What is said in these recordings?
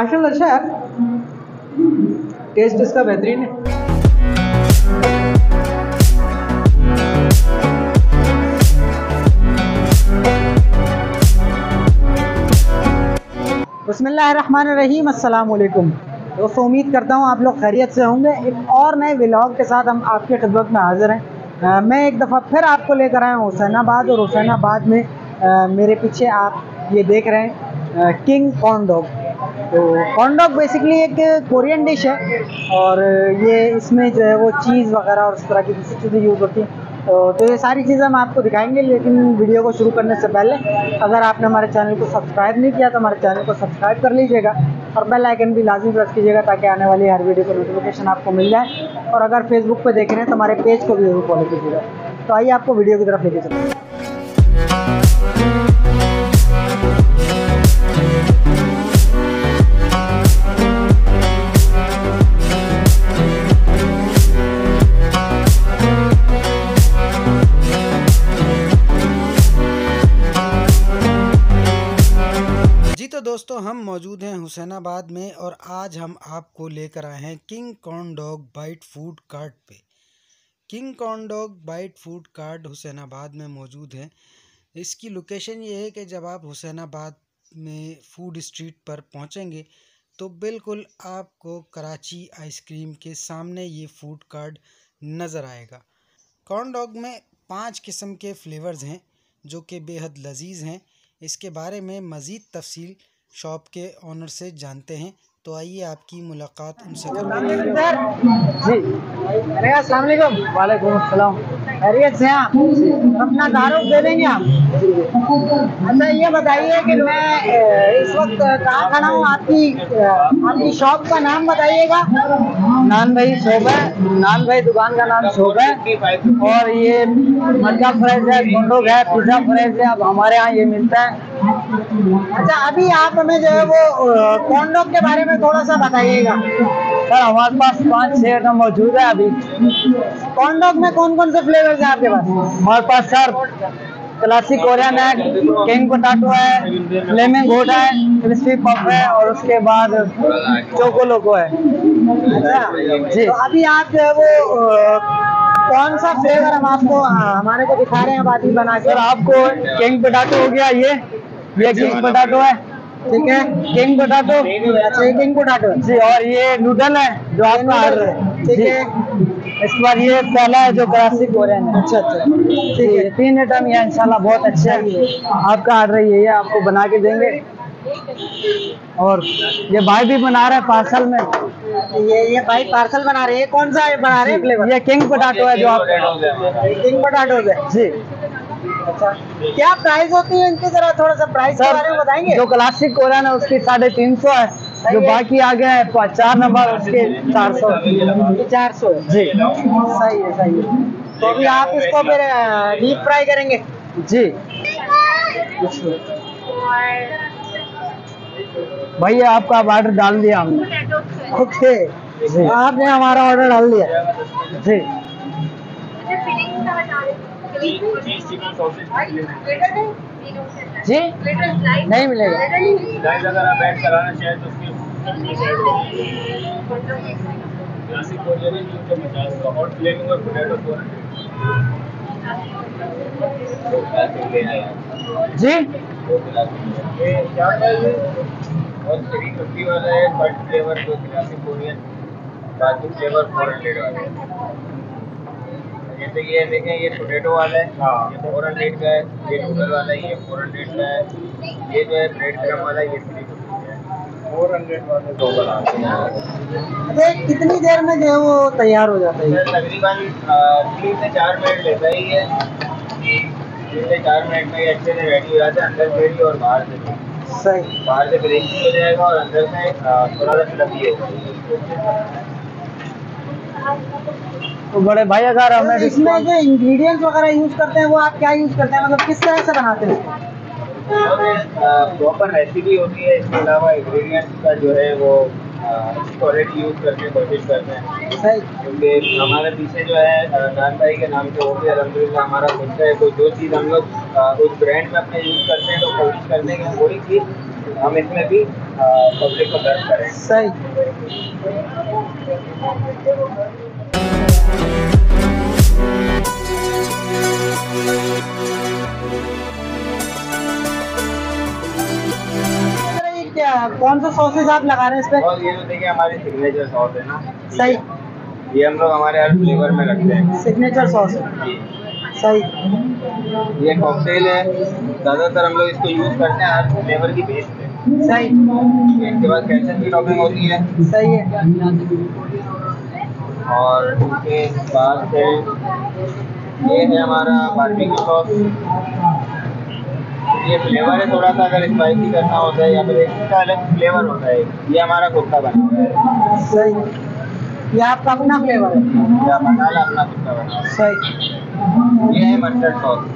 माशाल्लाह अच्छा है, टेस्ट इसका बेहतरीन है। बिस्मिल्लाहिर्रहमानिर्रहीम, अस्सलामुअलैकुम दोस्तों, उम्मीद करता हूँ आप लोग खैरियत से होंगे। एक और नए व्लॉग के साथ हम आपकी खिदमत में हाज़िर हैं। मैं एक दफ़ा फिर आपको लेकर आया हूँ हुसैनाबाद, और हुसैनाबाद में मेरे पीछे आप ये देख रहे हैं किंग कॉर्नडॉग। तो कॉर्नडॉग बेसिकली एक कोरियन डिश है, और ये इसमें जो है वो चीज़ वगैरह और उस तरह की दूसरी चीज़ें यूज़ होती हैं, तो ये सारी चीज़ें हम आपको दिखाएंगे। लेकिन वीडियो को शुरू करने से पहले अगर आपने हमारे चैनल को सब्सक्राइब नहीं किया तो हमारे चैनल को सब्सक्राइब कर लीजिएगा, और बेल आइकन भी लाजमी प्रेस कीजिएगा ताकि आने वाली हर वीडियो का नोटिफिकेशन आपको मिल जाए। और अगर फेसबुक पर देख रहे हैं तो हमारे पेज को भी जरूर फॉलो कीजिएगा। तो आइए आपको वीडियो की तरफ लेके चलते हैं। दोस्तों, हम मौजूद हैं हुसैनाबाद में, और आज हम आपको लेकर आए हैं king corn dog bite food cart पे। King corn dog bite food cart Husainabad में मौजूद है। इसकी लोकेशन ये है कि जब आप हुसैनाबाद में फूड स्ट्रीट पर पहुंचेंगे तो बिल्कुल आपको कराची आइसक्रीम के सामने ये फूड कार्ट नज़र आएगा। कॉर्नडॉग में 5 किस्म के फ्लेवर्स हैं जो कि बेहद लजीज हैं। इसके बारे में मज़ीद तफसील शॉप के ऑनर से जानते हैं, तो आइए आपकी मुलाकात उनसे करते हैं। जी अस्सलाम वालेकुम। वालेकुम अस्सलाम। खैरियत से आप अपना तारुफ दे देंगे आप? अच्छा ये बताइए कि मैं इस वक्त कहाँ खड़ा हूँ, आपकी शॉप का नाम बताइएगा। नान भाई शोभा, नान भाई दुकान का नाम शोभा है, और ये मटका फ्राइज है, कॉर्नडॉग है, पिज़्ज़ा फ्राइज है, अब हमारे यहाँ ये मिलता है। अच्छा अभी आप हमें जो है वो कॉर्नडॉग के बारे में थोड़ा सा बताइएगा। सर हमारे पास 5-6 आइटम मौजूद है। अभी कॉर्नडॉग में कौन कौन से फ्लेवर्स हैं आपके पास? हमारे पास सर क्लासिक कोरियन है, किंग पोटैटो है, फ्लेमिंग घोटा है, क्रिस्पी पफ है, और उसके बाद चोको लोको है। अच्छा जी, तो अभी आप जो है वो कौन सा फ्लेवर हम आपको हमारे को दिखा रहे हैं बात ही बना के? सर आपको किंग पोटैटो हो गया, ये किंग पोटैटो है, ठीक है, किंग पोटैटो। अच्छा ये किंग पोटैटो जी, और ये नूडल है जो आप खा रहे हैं, ठीक है। इस बार ये पहला है जो क्लासिक कोरियन है। अच्छा, ठीक है, 3 आइटम ये इंशाल्लाह बहुत अच्छा है। आपका ऑर्डर ये आपको बना के देंगे, और ये भाई भी बना रहा है पार्सल में। ये भाई पार्सल बना रहे हैं। कौन सा बना रहे हैं फ्लेवर? ये किंग पोटैटो है जो आप, किंग पोटैटो है जी। अच्छा क्या प्राइस होती है इनकी? जरा थोड़ा सा प्राइस के बारे में बताएंगे। जो क्लासिक कोरियन है उसकी 350 है, जो बाकी आ गया है 4 नंबर उसके 400 400 जी। सही है, सही है। तो अभी आप इसको फिर डीप फ्राई करेंगे जी? भैया आपका ऑर्डर डाल दिया हमने। ओके जी, आपने हमारा ऑर्डर डाल दिया जी। जी नहीं मिलेगा अगर आप ऐड कराना चाहे तो जी। और 350 वाला है फर्स्ट फ्लेवर, जो क्लासिक कोरियन बाकी फ्लेवर 400 वाला है। जैसे ये देखें, ये पोटैटो वाला है, ये 400 का है, ये नूडल वाला है, ये 400 का है, ये जो है ब्रेड क्रम वाला, ये 350 है, 400 वाला दो बना। तो कितनी देर में जो है वो तैयार हो जाता है? तकरीबन 3 से 4 मिनट लेता ही है। 3 से 4 मिनट में ये अच्छे से रेडी हो जाता है, अंदर से भी और बाहर से भी। सही, बाहर से ग्रेवी हो जाएगा और अंदर से थोड़ा सा लगी होगा। तो बड़े भाई अगर हमें इसमें जो इंग्रेडिएंट्स वगैरह यूज करते हैं वो आप क्या यूज करते हैं, मतलब किस तरह से बनाते हैं? प्रॉपर रेसिपी होती है, इसके अलावा इंग्रेडिएंट्स का जो है वो क्वालिटी यूज करने की कोशिश करते हैं। सही, क्योंकि हमारे पीछे जो है नान भाई के नाम से वो भी अलहमदुलिल्लाह हमारा खुद है, तो जो चीज़ हम लोग उस ब्रांड में अपने यूज करते हैं तो कोशिश करते हैं कि वही चीज़ हम इसमें भी पब्लिक को गर्व करें। सही क्या कौन सा सॉसेज आप लगा रहे हैं इसमें? और ये देखिए हमारी सिग्नेचर सॉस है ना। सही, ये हम लोग हमारे हर फ्लेवर में रखते हैं, सिग्नेचर सॉस है। सही, ये कॉकटेल है, ज्यादातर हम लोग इसको यूज करते हैं हर फ्लेवर की बेस पे। सही, इसके बाद कैचअप की टॉपिंग होती है। सही है, और इसके बाद से ये है हमारा बारबेक्यू सॉस। ये फ्लेवर है थोड़ा सा, अगर स्पाइसी करना होता है या फिर इसका अलग फ्लेवर होता है। ये हमारा खुद का बना हुआ है। सही, ये आपका अपना फ्लेवर है, ये मसाला अपना खुद का बना। सही, ये है मस्टर्ड सॉस,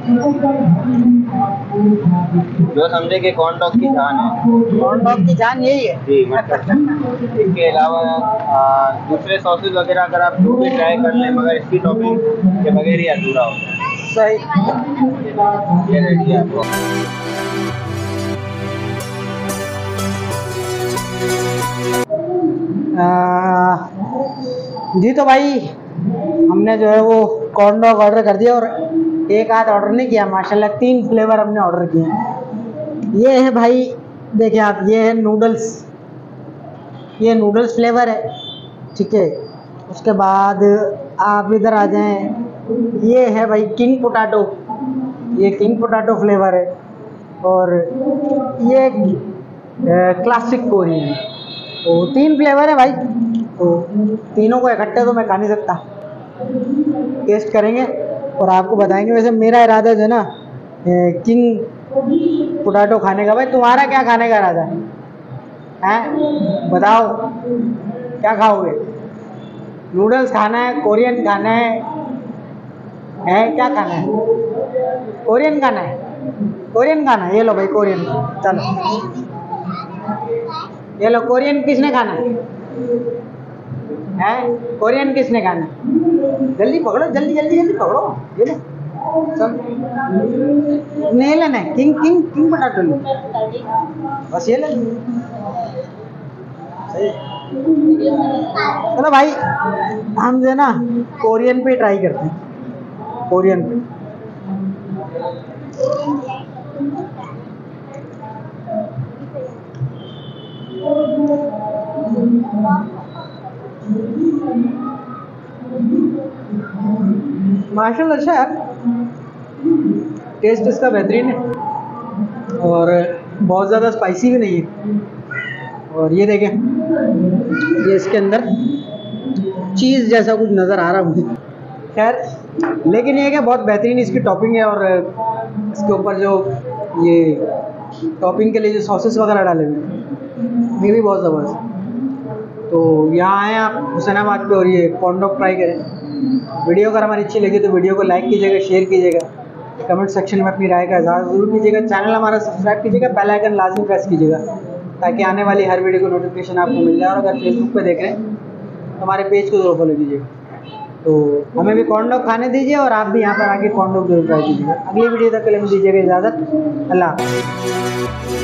जो समझे कि कॉर्नडॉग की जान है। कॉर्नडॉग की जान यही है जी, मस्टर्ड। इसके अलावा दूसरे सॉसेज वगैरह अगर आप भी ट्राई कर लें, मगर इसकी टॉपिंग के बगैर ही अधूरा होता है। सही, ये रेडी है आपको। जी तो भाई हमने जो है वो कॉर्नडॉग ऑर्डर कर दिया, और एक आध ऑर्डर नहीं किया माशाल्लाह, 3 फ्लेवर हमने ऑर्डर किए हैं। ये है भाई, देखिए आप, ये है नूडल्स, ये नूडल्स फ्लेवर है, ठीक है। उसके बाद आप इधर आ जाएं, ये है भाई किंग पोटैटो, ये किंग पोटैटो फ्लेवर है। और ये क्लासिक कोरियन है। तो 3 फ्लेवर है भाई, तो तीनों को इकट्ठे तो मैं खा नहीं सकता। टेस्ट करेंगे और आपको बताएंगे। वैसे मेरा इरादा जो है ना किंग पोटैटो खाने का। भाई तुम्हारा क्या खाने का इरादा है, बताओ क्या खाओगे? नूडल्स खाना है, कोरियन खाना है क्या खाना है? कोरियन खाना है, कोरियन खाना है। ये लो भाई कोरियन, चलो ये लो कोरियन। किसने खाना है? हैं कोरियन किसने खाना? जल्दी पकड़ो, जल्दी जल्दी जल्दी पकड़ो, ये ले सब। नहीं लेना है किंग किंग किंग पोटैटो लो बस, ये ले। सही, चलो भाई हम जो है ना कोरियन पे ट्राई करते हैं, कोरियन पे। माशाल्लाह अच्छा है, टेस्ट इसका बेहतरीन है और बहुत ज़्यादा स्पाइसी भी नहीं है। और ये देखें, ये इसके अंदर चीज़ जैसा कुछ नज़र आ रहा मुझे, खैर लेकिन ये क्या बहुत बेहतरीन इसकी टॉपिंग है। और इसके ऊपर जो ये टॉपिंग के लिए जो सॉसेस वगैरह डाले हुए, ये भी बहुत ज़बरदस्त है। तो यहाँ आएँ आप हुसैनाबाद पे और ये कॉर्नडॉग ट्राई करें। वीडियो अगर हमारी अच्छी लगी तो वीडियो को लाइक कीजिएगा, शेयर कीजिएगा, कमेंट सेक्शन में अपनी राय का इजहार ज़रूर कीजिएगा। चैनल हमारा सब्सक्राइब कीजिएगा, बेल आइकन लाजमी प्रेस कीजिएगा ताकि आने वाली हर वीडियो को नोटिफिकेशन आपको मिल जाए। और अगर फेसबुक पर देख रहे हैं तो हमारे पेज को जरूर फॉलो कीजिएगा। तो हमें भी कॉर्नडॉग खाने दीजिए और आप भी यहाँ पर आके कॉर्नडॉग जरूर ट्राई कीजिएगा। अगली वीडियो तक के लिए दीजिएगा इजाज़त, अल्लाह।